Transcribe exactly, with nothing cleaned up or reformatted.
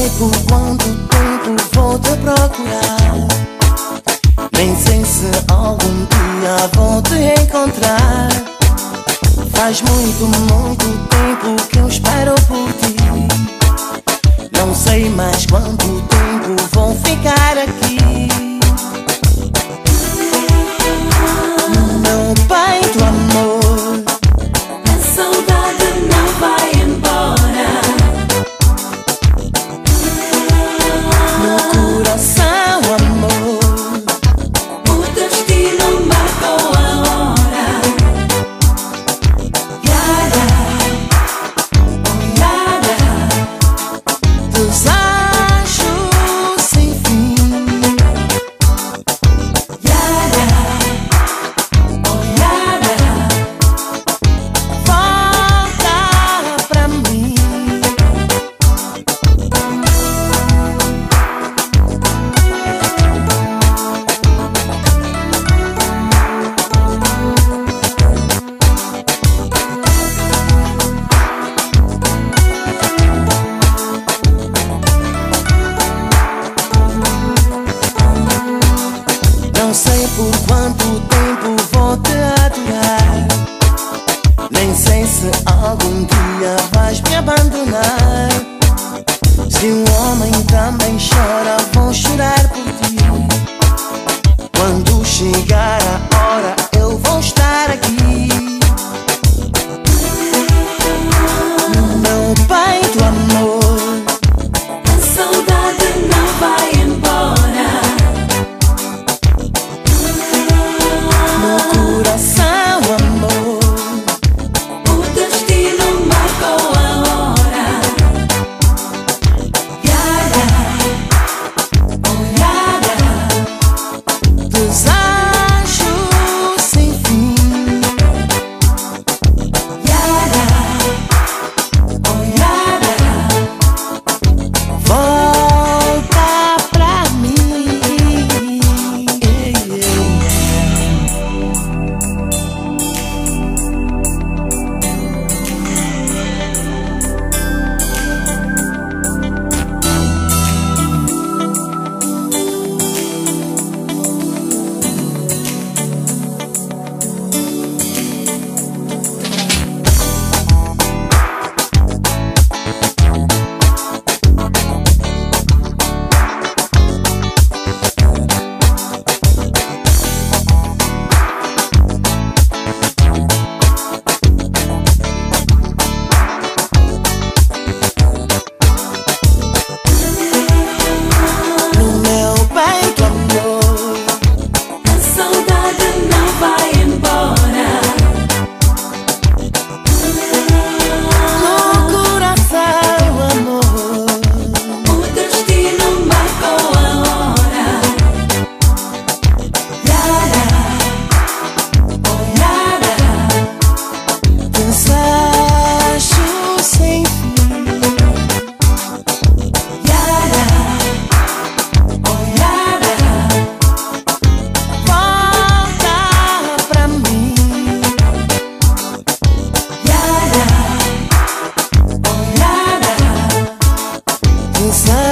sei por quanto tempo vou te procurar, nem sei se algum dia vou te encontrar. Faz muito, muito tempo que eu espero por ti. Não sei mais quanto tempo vou ficar aqui. Meu pai, teu amor, a saudade não vai embora. Meu coração, amor, o destino marcou a hora. Nada, nada, desastre. Não sei por quanto tempo vou te adorar, nem sei se algum dia vais me abandonar. Se um homem também chora, vou chorar por ti. Quando chegar a hora, eu vou estar aqui. Meu pai, teu amor, a saudade não vai embora. It's